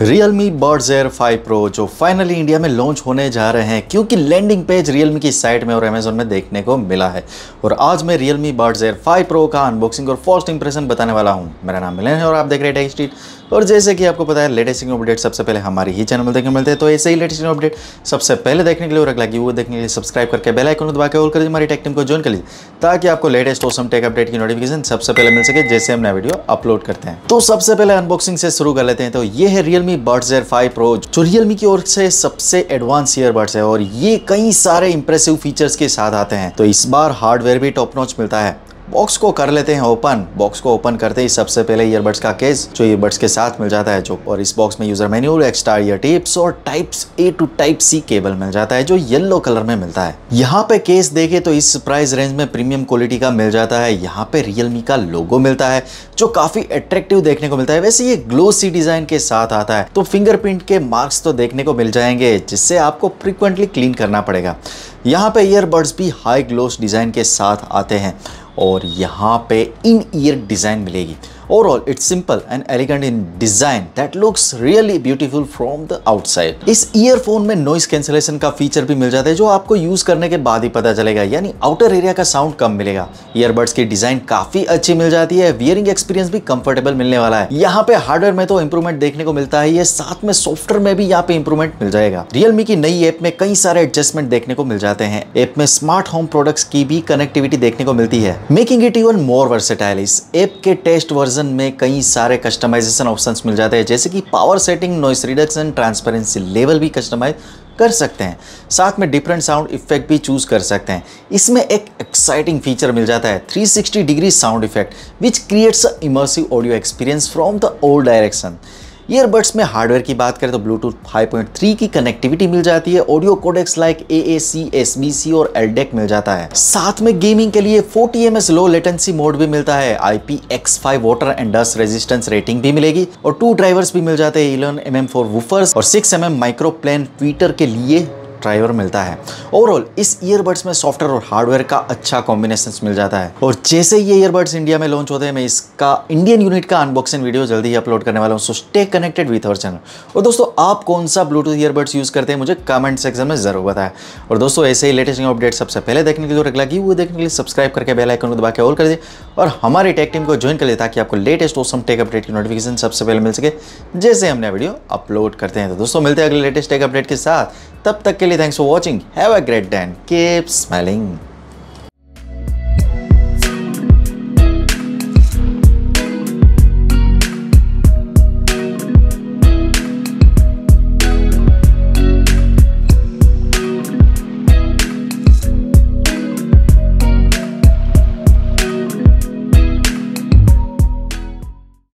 Realme Buds Air 5 Pro जो finally India में launch होने जा रहे हैं, क्योंकि लैंडिंग पेज Realme की साइट में और Amazon में देखने को मिला है। और आज मैं Realme Buds Air 5 Pro का अनबॉक्सिंग और फर्स्ट इंप्रेशन बताने वाला हूं। मेरा नाम मिलन है और आप देख रहे हैं टेक स्ट्रीट। और जैसे कि आपको पता है, लेटेस्ट अपडेट सबसे पहले हमारे ही चैनल में देखने मिलते हैं। तो ऐसे ही लेटेस्ट अपडेट सबसे पहले देखने के लिए और अगला की वो देखने के लिए सब्सक्राइब करके बेल आइकन दबा के और कर दीजिए, हमारी टेक टीम को ज्वाइन कर लीजिए, ताकि आपको लेटेस्ट ऑसम टेक अपडेट की नोटिफिकेशन सबसे पहले मिल सके जैसे हम नया वीडियो अपलोड करते हैं। तो सबसे पहले अनबॉक्सिंग से शुरू कर लेते हैं। तो ये है Realme Buds Air 5 Pro जो Realme की ओर से सबसे एडवांस ईयरबड्स है और ये कई सारे इंप्रेसिव फीचर्स के साथ आते हैं। तो इस बार हार्डवेयर भी टॉप नॉच मिलता है। बॉक्स को कर लेते हैं ओपन। बॉक्स को ओपन करते ही सबसे पहले ईयरबड्स का केस जो ईयरबड्स के साथ मिल जाता है, जो और इस बॉक्स में user manual, extra ear tips और types A to type C cable मिल जाता है जो येलो कलर में मिलता है। यहाँ पे केस देखे तो इस प्राइस रेंज में प्रीमियम क्वालिटी का मिल जाता है। यहाँ पे Realme का लोगो मिलता है जो काफी अट्रैक्टिव देखने को मिलता है। वैसे ये ग्लोसी डिजाइन के साथ आता है तो फिंगरप्रिंट के मार्क्स तो देखने को मिल जाएंगे, जिससे आपको फ्रिक्वेंटली क्लीन करना पड़ेगा। यहाँ पे ईयरबड्स भी हाई ग्लोस डिजाइन के साथ आते हैं और यहाँ पे इन ईयर डिज़ाइन मिलेगी। Overall, it's simple and elegant in design that looks really beautiful from the outside. इस ईयरफोन में नॉइस कैंसलेशन का फीचर भी मिल जाता है जो आपको यूज करने के बाद ही पता चलेगा, यानी आउटर एरिया का साउंड कम मिलेगा। ईयरबड्स की डिजाइन काफी अच्छी मिल जाती है, वियरिंग एक्सपीरियंस भी कंफर्टेबल मिलने वाला है। यहाँ पे हार्डवेयर में तो इंप्रूवमेंट देखने को मिलता है, साथ में सॉफ्टवेयर में भी यहाँ पे इंप्रूवमेंट मिल जाएगा। Realme की नई ऐप में कई सारे एडजस्टमेंट देखने को मिल जाते हैं। ऐप में स्मार्ट होम प्रोडक्ट्स की भी कनेक्टिविटी देखने को मिलती है, making it even more versatile. इस ऐप के टेस्ट वर्जन में कई सारे कस्टमाइजेशन ऑप्शंस मिल जाते हैं, जैसे कि power setting, noise reduction, transparency level भी कस्टमाइज कर सकते हैं। साथ में डिफरेंट साउंड इफेक्ट भी चूज कर सकते हैं। इसमें एक एक्साइटिंग फीचर मिल जाता है 360 degree sound effect which creates a immersive audio experience from the all direction. Earbuds में हार्डवेयर की बात करें तो ब्लूटूथ 5.3 की कनेक्टिविटी मिल जाती है, audio codecs like AAC, SBC और LDAC मिल जाता है। साथ में गेमिंग के लिए 40 ms लो लेटेंसी मोड भी मिलता है, IPX5 water and dust resistance rating भी मिलेगी और 2 ड्राइवर्स भी मिल जाते हैं, 11 mm फॉर वूफर्स और 6 mm माइक्रो प्लेन ट्विटर के लिए ड्राइवर मिलता है। ओवरऑल इस ईयरबड्स में सॉफ्टवेयर और हार्डवेयर का अच्छा कॉम्बिनेशंस मिल जाता है। और जैसे ये ईयरबड्स इंडिया में लॉन्च होते हैं, मैं इसका इंडियन यूनिट का अनबॉक्सिंग वीडियो जल्दी ही अपलोड करने वाला हूँ। So stay connected with our channel. और दोस्तों, आप कौन सा ब्लूटूथ ईयरबड्स यूज करते हैं मुझे कमेंट सेक्शन में जरूर बताएं। और दोस्तों, ऐसे ही लेटेस्ट अपडेट सबसे पहले देखने के लिए अगला की वो देखने के लिए सब्सक्राइब करके बेल आइकन को दबा के ऑल कर दीजिए और हमारी टेक टीम को ज्वाइन कर लें, ताकि आपको लेटेस्ट ऑसम टेक अपडेट की नोटिफिकेशन सबसे पहले मिल सके जैसे हम नया वीडियो अपलोड करते हैं। तो दोस्तों, मिलते हैं अगले लेटेस्ट टेक अपडेट के साथ। तब तक के लिए thanks for watching. Have a great day and keep smiling.